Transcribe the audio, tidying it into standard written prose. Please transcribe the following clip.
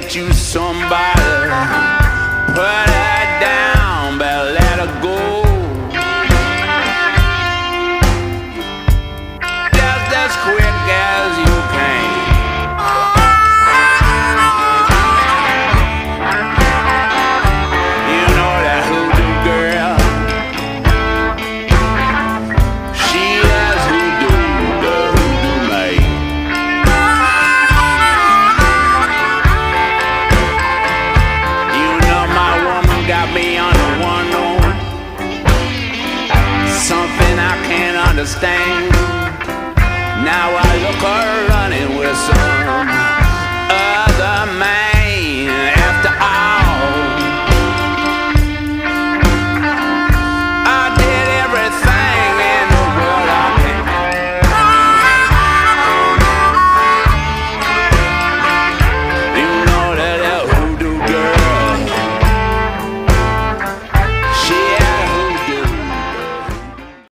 get you somebody. Put her down, but let her go. Just as quick as you can. You know that hoodoo girl, she has hoodoo, the hoodoo maid. You know my woman got me on the one-on-one, something I can't understand. Now I look her running with some other